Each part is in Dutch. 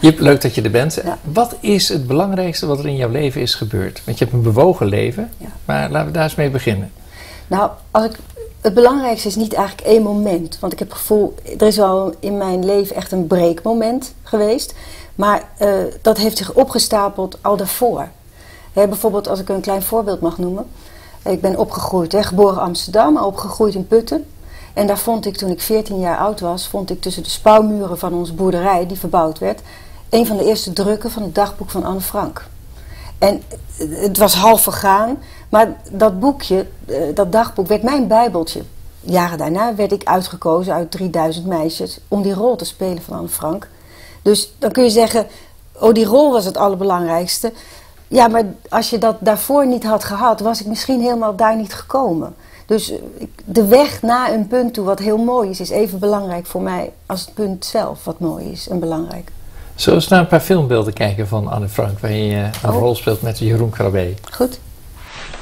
Jip, leuk dat je er bent. Ja. Wat is het belangrijkste wat er in jouw leven is gebeurd? Want je hebt een bewogen leven, ja, maar laten we daar eens mee beginnen. Nou, het belangrijkste is niet eigenlijk één moment. Want ik heb het gevoel, er is al in mijn leven echt een breekmoment geweest. Maar dat heeft zich opgestapeld al daarvoor. Hè, bijvoorbeeld, als ik een klein voorbeeld mag noemen. Ik ben opgegroeid, geboren Amsterdam, maar opgegroeid in Putten. En daar vond ik, toen ik 14 jaar oud was, vond ik tussen de spouwmuren van onze boerderij, die verbouwd werd, een van de eerste drukken van het dagboek van Anne Frank. En het was half vergaan, maar dat boekje, dat dagboek, werd mijn bijbeltje. Jaren daarna werd ik uitgekozen uit 3000 meisjes om die rol te spelen van Anne Frank. Dus dan kun je zeggen, oh, die rol was het allerbelangrijkste. Ja, maar als je dat daarvoor niet had gehad, was ik misschien helemaal daar niet gekomen. Dus de weg naar een punt toe wat heel mooi is, is even belangrijk voor mij als het punt zelf wat mooi is en belangrijk. Zullen we eens naar een paar filmbeelden kijken van Anne Frank, waarin je een rol speelt met Jeroen Krabbé? Goed.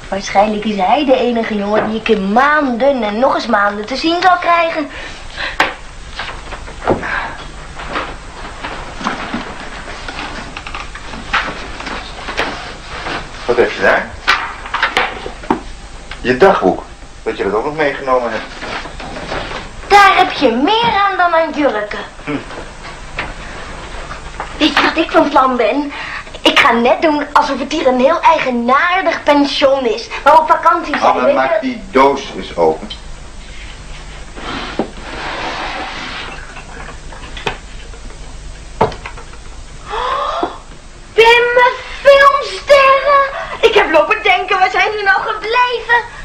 Waarschijnlijk is hij de enige jongen die ik in maanden en nog eens maanden te zien zal krijgen. Wat heb je daar? Je dagboek. Dat je dat ook nog meegenomen hebt. Daar heb je meer aan dan aan jurken. Hm. Weet je wat ik van plan ben? Ik ga net doen alsof het hier een heel eigenaardig pension is. Maar op vakantie zijn we... maak die doos eens open. Oh, Pim, filmsterren! Ik heb lopen denken, waar zijn die nou gebleven?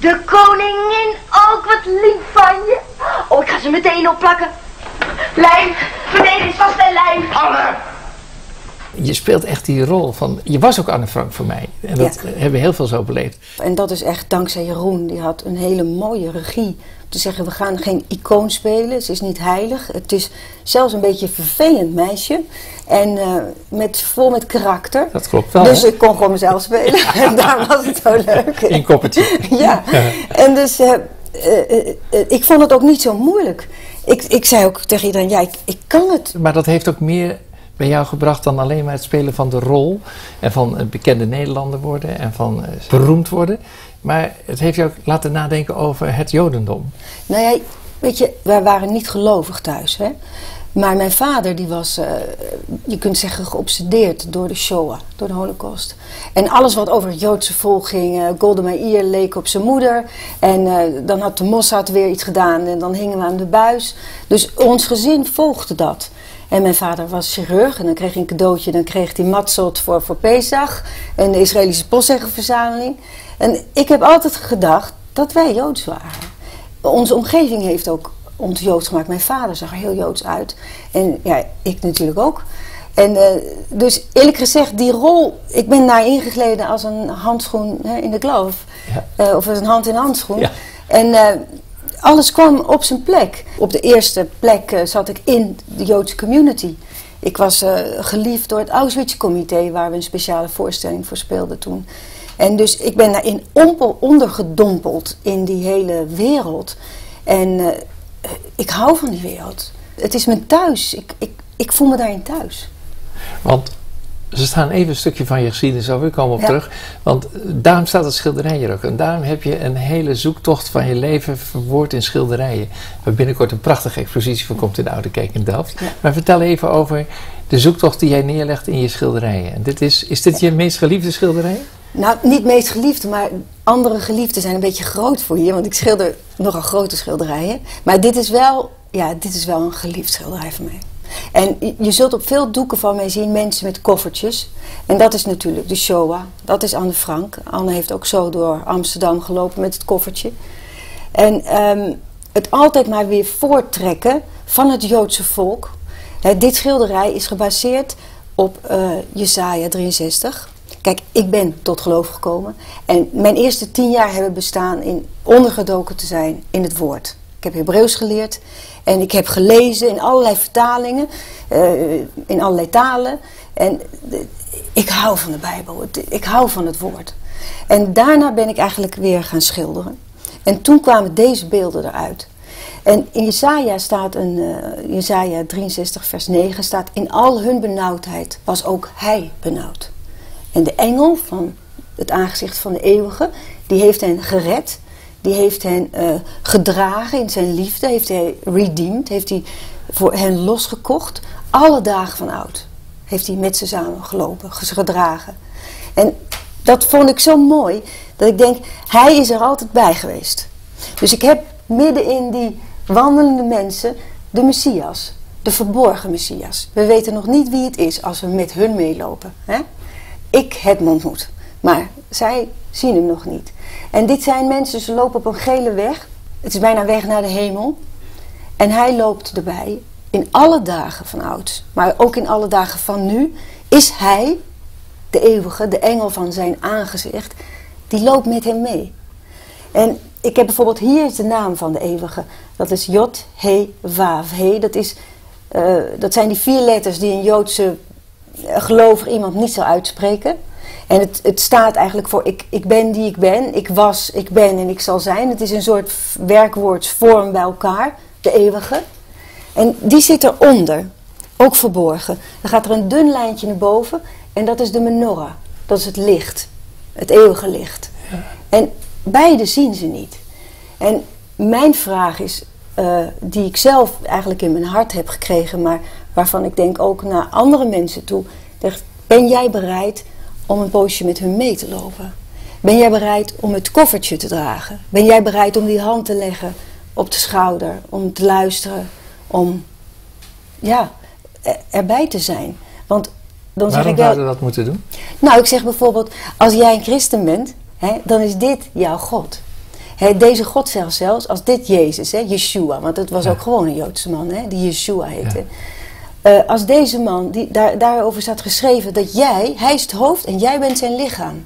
De koningin, ook wat lief van je. Oh, ik ga ze meteen opplakken. Lijm, beneden is vast een lijm. Anne! Je speelt echt die rol van, je was ook Anne Frank voor mij. En dat hebben we heel veel zo beleefd. En dat is echt dankzij Jeroen. Die had een hele mooie regie. Te zeggen, we gaan geen icoon spelen. Ze is niet heilig. Het is zelfs een beetje een vervelend meisje. En vol met karakter. Dat klopt wel. Dus ik kon gewoon mezelf spelen. En daar was het zo leuk. In koppertje. Ja. En dus, ik vond het ook niet zo moeilijk. Ik zei ook tegen iedereen, ja, ik kan het. Maar dat heeft ook meer bij jou gebracht dan alleen maar het spelen van de rol. En van bekende Nederlander worden. En van beroemd worden. Maar het heeft jou laten nadenken over het Jodendom. Nou ja, weet je, wij waren niet gelovig thuis, hè. Maar mijn vader, die was, je kunt zeggen, geobsedeerd door de Shoah, door de Holocaust. En alles wat over het Joodse volk ging, Golda Meir leek op zijn moeder. En dan had de Mossad weer iets gedaan en dan hingen we aan de buis. Dus ons gezin volgde dat. En mijn vader was chirurg en dan kreeg hij een cadeautje, dan kreeg hij matzot voor Pesach. En de Israëlische postzeggenverzameling. En ik heb altijd gedacht dat wij Joods waren. Onze omgeving heeft ook ons Joods gemaakt. Mijn vader zag er heel Joods uit. En ja, ik natuurlijk ook. En dus eerlijk gezegd, die rol, ik ben daar ingegleden als een handschoen in de glove. Ja. Of als een hand in handschoen. Ja. En alles kwam op zijn plek. Op de eerste plek zat ik in de Joodse community. Ik was geliefd door het Auschwitz-comité, waar we een speciale voorstelling voor speelden toen. En dus ik ben daarin ondergedompeld in die hele wereld. En ik hou van die wereld. Het is mijn thuis. Ik voel me daarin thuis. Want ze staan even een stukje van je geschiedenis over. Ik kom op terug. Want daarom staat het schilderij hier ook. En daarom heb je een hele zoektocht van je leven verwoord in schilderijen. Waar binnenkort een prachtige expositie van komt in de Oude Kerk in Delft. Ja. Maar vertel even over de zoektocht die jij neerlegt in je schilderijen. En dit is dit je meest geliefde schilderij? Nou, niet meest geliefd, maar andere geliefden zijn een beetje groot voor je. Want ik schilder nogal grote schilderijen. Maar dit is wel een geliefd schilderij van mij. En je zult op veel doeken van mij zien mensen met koffertjes. En dat is natuurlijk de Shoah. Dat is Anne Frank. Anne heeft ook zo door Amsterdam gelopen met het koffertje. En het altijd maar weer voorttrekken van het Joodse volk. Hè, dit schilderij is gebaseerd op Jesaja 63... Kijk, ik ben tot geloof gekomen. En mijn eerste 10 jaar hebben bestaan in ondergedoken te zijn in het woord. Ik heb Hebreeuws geleerd. En ik heb gelezen in allerlei vertalingen. In allerlei talen. En ik hou van de Bijbel. Ik hou van het woord. En daarna ben ik eigenlijk weer gaan schilderen. En toen kwamen deze beelden eruit. En in Jesaja staat, Jesaja 63 vers 9 staat, in al hun benauwdheid was ook hij benauwd. En de engel van het aangezicht van de eeuwige, die heeft hen gered, die heeft hen gedragen in zijn liefde, heeft hij redeemed, heeft hij voor hen losgekocht. Alle dagen van oud heeft hij met ze samen gelopen, gedragen. En dat vond ik zo mooi, dat ik denk, hij is er altijd bij geweest. Dus ik heb midden in die wandelende mensen de Messias, de verborgen Messias. We weten nog niet wie het is als we met hun meelopen. Hè? Ik heb hem ontmoet, maar zij zien hem nog niet. En dit zijn mensen, ze lopen op een gele weg. Het is bijna weg naar de hemel. En hij loopt erbij. In alle dagen van ouds, maar ook in alle dagen van nu, is hij, de eeuwige, de engel van zijn aangezicht, die loopt met hem mee. En ik heb bijvoorbeeld, hier is de naam van de eeuwige. Dat is Jod, He, Wav, He. Dat zijn die vier letters die een Joodse gelovig iemand niet zou uitspreken. En het staat eigenlijk voor ik ben die ik ben, ik was, ik ben en ik zal zijn. Het is een soort werkwoordsvorm bij elkaar, de eeuwige. En die zit eronder, ook verborgen. Dan gaat er een dun lijntje naar boven en dat is de menorah. Dat is het licht, het eeuwige licht. Ja. En beide zien ze niet. En mijn vraag is, die ik zelf eigenlijk in mijn hart heb gekregen, maar waarvan ik denk ook naar andere mensen toe. Ben jij bereid om een poosje met hun mee te lopen? Ben jij bereid om het koffertje te dragen? Ben jij bereid om die hand te leggen op de schouder, om te luisteren? Om ja, erbij te zijn. Want dan zeg ik wel, waarom zouden we dat moeten doen? Nou, ik zeg bijvoorbeeld, als jij een christen bent, hè, dan is dit jouw God. Hè, deze God zegt zelfs, als dit Jezus, hè, Yeshua, want het was ook gewoon een Joodse man, hè, die Yeshua heette. Ja. Als deze man, daarover staat geschreven dat hij is het hoofd en jij bent zijn lichaam.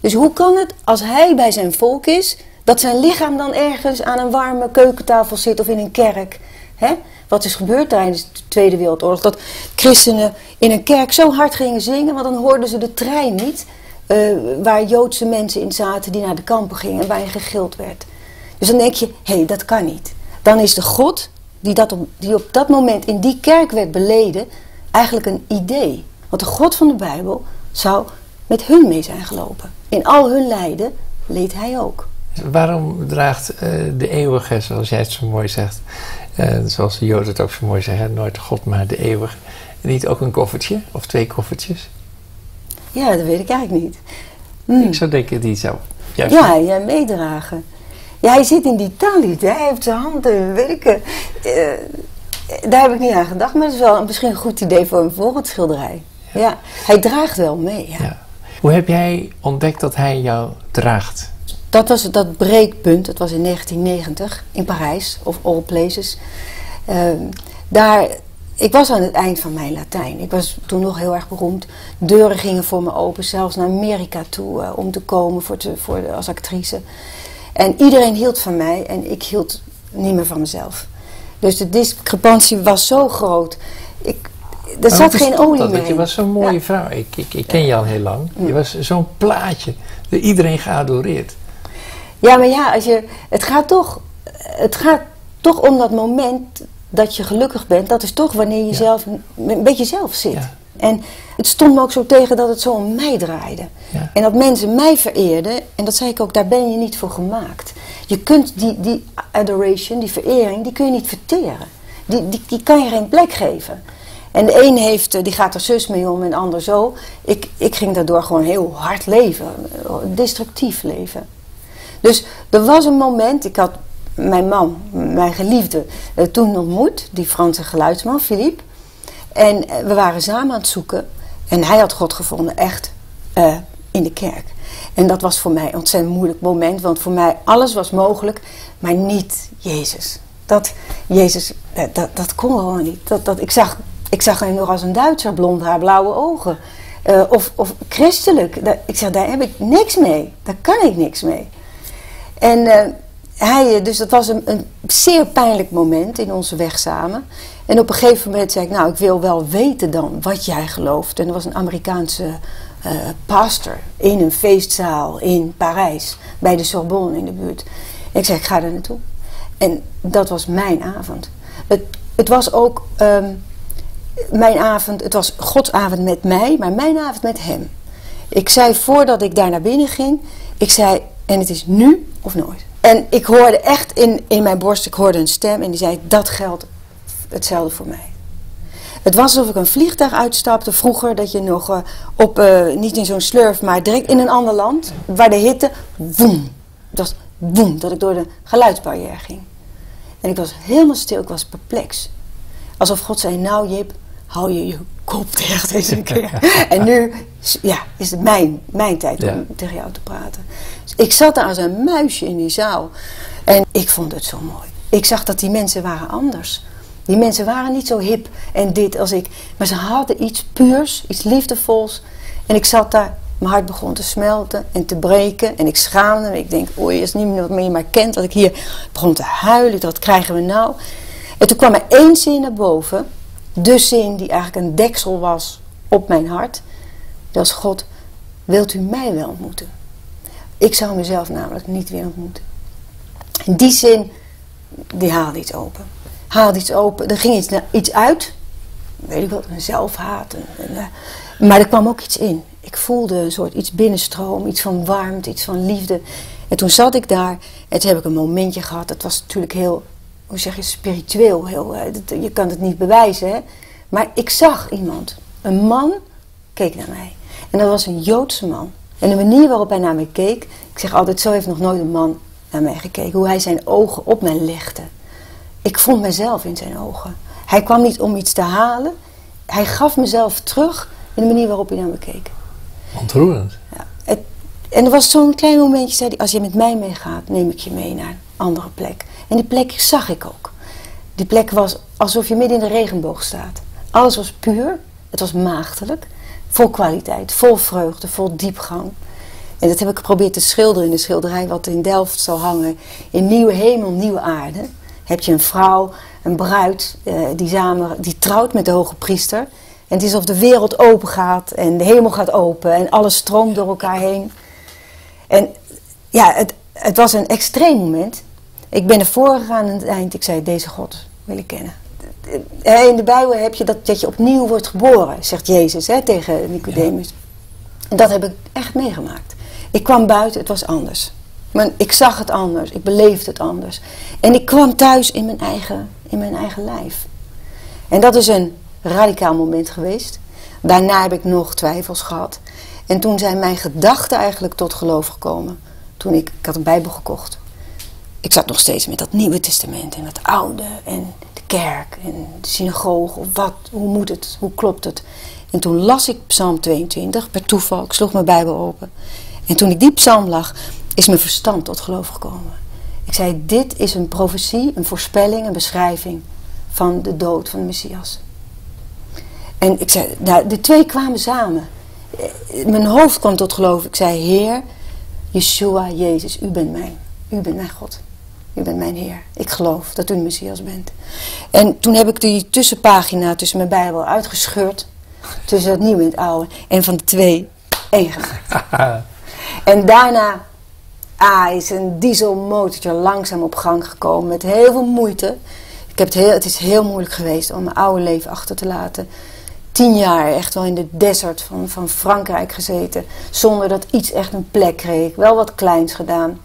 Dus hoe kan het, als hij bij zijn volk is, dat zijn lichaam dan ergens aan een warme keukentafel zit of in een kerk? Hè? Wat is gebeurd tijdens de Tweede Wereldoorlog? Dat christenen in een kerk zo hard gingen zingen, want dan hoorden ze de trein niet. Waar Joodse mensen in zaten die naar de kampen gingen en waar je gegild werd. Dus dan denk je, hé, dat kan niet. Dan is de God die op dat moment in die kerk werd beleden, eigenlijk een idee. Want de God van de Bijbel zou met hun mee zijn gelopen. In al hun lijden leed hij ook. Waarom draagt de eeuwige, zoals jij het zo mooi zegt, zoals de Joden het ook zo mooi zeggen, nooit God maar de eeuwige, niet ook een koffertje of twee koffertjes? Ja, dat weet ik eigenlijk niet. Ik zou denken, die zou juist meedragen. Ja, hij zit in die talit, hij heeft zijn handen, weet ik. Daar heb ik niet aan gedacht, maar dat is wel misschien een goed idee voor een volgend schilderij. Ja. Ja, hij draagt wel mee. Ja. Ja. Hoe heb jij ontdekt dat hij jou draagt? Dat was dat breekpunt, dat was in 1990 in Parijs, of all places. Ik was aan het eind van mijn Latijn. Ik was toen nog heel erg beroemd. Deuren gingen voor me open, zelfs naar Amerika toe om te komen als actrice. En iedereen hield van mij en ik hield niet meer van mezelf. Dus de discrepantie was zo groot. Er zat geen olie meer in. Je was zo'n mooie vrouw. Ik ken je al heel lang. Je was zo'n plaatje dat iedereen geadoreerd. Ja, maar ja, het gaat toch om dat moment dat je gelukkig bent. Dat is toch wanneer je zelf een beetje zelf zit. Ja. En het stond me ook zo tegen dat het zo om mij draaide. Ja. En dat mensen mij vereerden. En dat zei ik ook, daar ben je niet voor gemaakt. Je kunt die adoration, die verering, die kun je niet verteren. Die kan je geen plek geven. En de een die gaat er zus mee om en de ander zo. Ik ging daardoor gewoon heel hard leven. Destructief leven. Dus er was een moment, ik had mijn man, mijn geliefde, toen ontmoet, die Franse geluidsman, Philippe. En we waren samen aan het zoeken en hij had God gevonden, echt in de kerk. En dat was voor mij een ontzettend moeilijk moment, want voor mij alles was mogelijk, maar niet Jezus. Dat kon gewoon niet. Ik zag hem nog als een Duitser, blond haar, blauwe ogen. Of christelijk. Ik zeg, daar heb ik niks mee. Daar kan ik niks mee. En dus dat was een zeer pijnlijk moment in onze weg samen. En op een gegeven moment zei ik, nou, ik wil wel weten dan wat jij gelooft. En er was een Amerikaanse pastor in een feestzaal in Parijs, bij de Sorbonne in de buurt. En ik zei, ik ga daar naartoe. En dat was mijn avond. Het was ook mijn avond, het was Gods avond met mij, maar mijn avond met hem. Ik zei voordat ik daar naar binnen ging, ik zei, en het is nu of nooit. En ik hoorde echt in mijn borst, ik hoorde een stem en die zei, dat geldt hetzelfde voor mij. Het was alsof ik een vliegtuig uitstapte vroeger, dat je nog niet in zo'n slurf, maar direct in een ander land, waar de hitte, woem, dat woem, dat ik door de geluidsbarrière ging. En ik was helemaal stil, ik was perplex. Alsof God zei, nou Jip, hou je kop dicht deze keer. En nu ja, is het mijn tijd om tegen jou te praten. Dus ik zat daar als een muisje in die zaal. En ik vond het zo mooi. Ik zag dat die mensen waren anders. Die mensen waren niet zo hip en dit als ik. Maar ze hadden iets puurs, iets liefdevols. En ik zat daar, mijn hart begon te smelten en te breken. En ik schaamde me. Ik denk, oei, is niet meer wat men je maar kent. Dat ik hier begon te huilen. Dat krijgen we nou. En toen kwam er één zin naar boven. De zin die eigenlijk een deksel was op mijn hart. Dat is God, wilt u mij wel ontmoeten? Ik zou mezelf namelijk niet weer ontmoeten. En die zin, die haalde iets open. Haalde iets open. Er ging iets uit. Weet ik wat, een zelfhaat. Maar er kwam ook iets in. Ik voelde een soort iets binnenstroom. Iets van warmte, iets van liefde. En toen zat ik daar. En toen heb ik een momentje gehad. Dat was natuurlijk heel... Hoe zeg je, spiritueel, heel, je kan het niet bewijzen, hè? Maar ik zag iemand, een man, keek naar mij. En dat was een Joodse man. En de manier waarop hij naar mij keek, ik zeg altijd, zo heeft nog nooit een man naar mij gekeken. Hoe hij zijn ogen op mij legde. Ik vond mezelf in zijn ogen. Hij kwam niet om iets te halen. Hij gaf mezelf terug in de manier waarop hij naar me keek. Ontroerend. Ja, en er was zo'n klein momentje, zei hij, als je met mij meegaat, neem ik je mee naar een andere plek. En die plek zag ik ook. Die plek was alsof je midden in de regenboog staat. Alles was puur, het was maagdelijk, vol kwaliteit, vol vreugde, vol diepgang. En dat heb ik geprobeerd te schilderen in de schilderij wat in Delft zal hangen. In nieuwe hemel, nieuwe aarde heb je een vrouw, een bruid, die trouwt met de hoge priester. En het is alsof de wereld open gaat en de hemel gaat open en alles stroomt door elkaar heen. En ja, het was een extreem moment. Ik ben ervoor gegaan aan het eind. Ik zei, deze God wil ik kennen. In de Bijbel heb je dat je opnieuw wordt geboren, zegt Jezus tegen Nicodemus. Ja. En dat heb ik echt meegemaakt. Ik kwam buiten, het was anders. Ik zag het anders, ik beleefde het anders. En ik kwam thuis in mijn eigen lijf. En dat is een radicaal moment geweest. Daarna heb ik nog twijfels gehad. En toen zijn mijn gedachten eigenlijk tot geloof gekomen. Toen ik had een Bijbel gekocht. Ik zat nog steeds met dat Nieuwe Testament en dat Oude en de kerk en de synagoge of wat, hoe moet het, hoe klopt het. En toen las ik Psalm 22, per toeval, ik sloeg mijn Bijbel open. En toen ik die psalm las, is mijn verstand tot geloof gekomen. Ik zei, dit is een profetie, een voorspelling, een beschrijving van de dood van de Messias. En ik zei, nou, de twee kwamen samen. Mijn hoofd kwam tot geloof. Ik zei, Heer, Yeshua, Jezus, u bent mijn God. U bent mijn Heer. Ik geloof dat u de Messias bent. En toen heb ik die tussenpagina tussen mijn Bijbel uitgescheurd. Tussen het nieuwe en het oude. En van de twee één gemaakt. En daarna is een dieselmotortje langzaam op gang gekomen. Met heel veel moeite. Het is heel moeilijk geweest om mijn oude leven achter te laten. 10 jaar echt wel in de desert van Frankrijk gezeten. Zonder dat iets echt een plek kreeg. Wel wat kleins gedaan.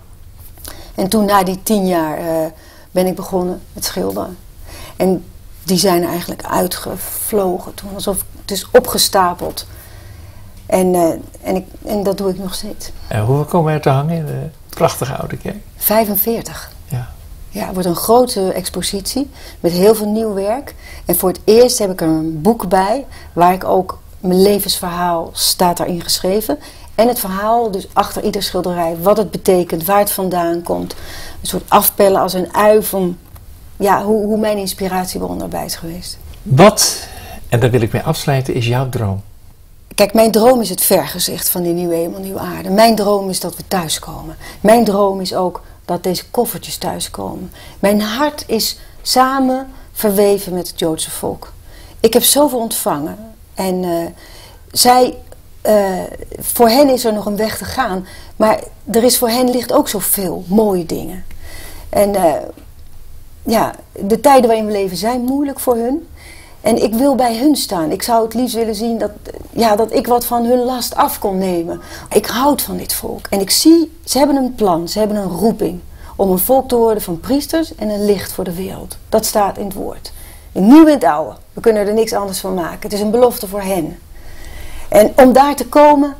En toen na die 10 jaar ben ik begonnen met schilderen. En die zijn er eigenlijk uitgevlogen toen. Alsof het is opgestapeld. En dat doe ik nog steeds. En hoeveel komen er te hangen in de prachtige Oude Kerk? 45. Ja. Ja, het wordt een grote expositie met heel veel nieuw werk. En voor het eerst heb ik er een boek bij waar ik ook mijn levensverhaal staat daarin geschreven. En het verhaal, dus achter ieder schilderij, wat het betekent, waar het vandaan komt. Een soort afpellen als een ui van ja, hoe mijn inspiratiebron daarbij is geweest. Wat, en daar wil ik mee afsluiten, is jouw droom? Kijk, mijn droom is het vergezicht van die nieuwe hemel, nieuwe aarde. Mijn droom is dat we thuiskomen. Mijn droom is ook dat deze koffertjes thuiskomen. Mijn hart is samen verweven met het Joodse volk. Ik heb zoveel ontvangen en voor hen is er nog een weg te gaan. Maar er is voor hen ligt ook zoveel mooie dingen. En ja, de tijden waarin we leven zijn moeilijk voor hun. En ik wil bij hun staan. Ik zou het liefst willen zien dat, ja, dat ik wat van hun last af kon nemen. Ik houd van dit volk. En ik zie, ze hebben een plan, ze hebben een roeping. Om een volk te worden van priesters en een licht voor de wereld. Dat staat in het woord. Een nieuw in het oude. We kunnen er niks anders van maken. Het is een belofte voor hen. En om daar te komen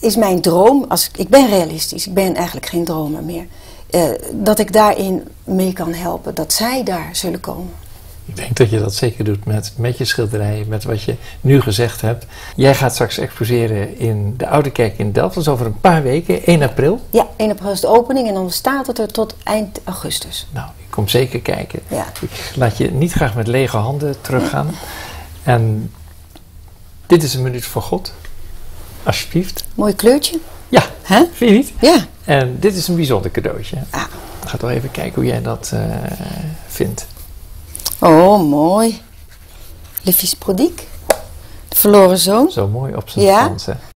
is mijn droom, ik ben realistisch, ik ben eigenlijk geen dromer meer. Dat ik daarin mee kan helpen, dat zij daar zullen komen. Ik denk dat je dat zeker doet met je schilderijen, met wat je nu gezegd hebt. Jij gaat straks exposeren in de Oude Kerk in Delft, dat is over een paar weken, 1 april. Ja, 1 april is de opening en dan staat het er tot eind augustus. Nou, ik kom zeker kijken. Ja. Ik laat je niet graag met lege handen teruggaan. En dit is een minuut voor God. Alsjeblieft. Mooi kleurtje. Ja, hè? Vind je niet? Ja. En dit is een bijzonder cadeautje. Ah. Ik ga wel even kijken hoe jij dat vindt. Oh, mooi. Le fils prodigue. De verloren zoon. Zo mooi op zijn Franse.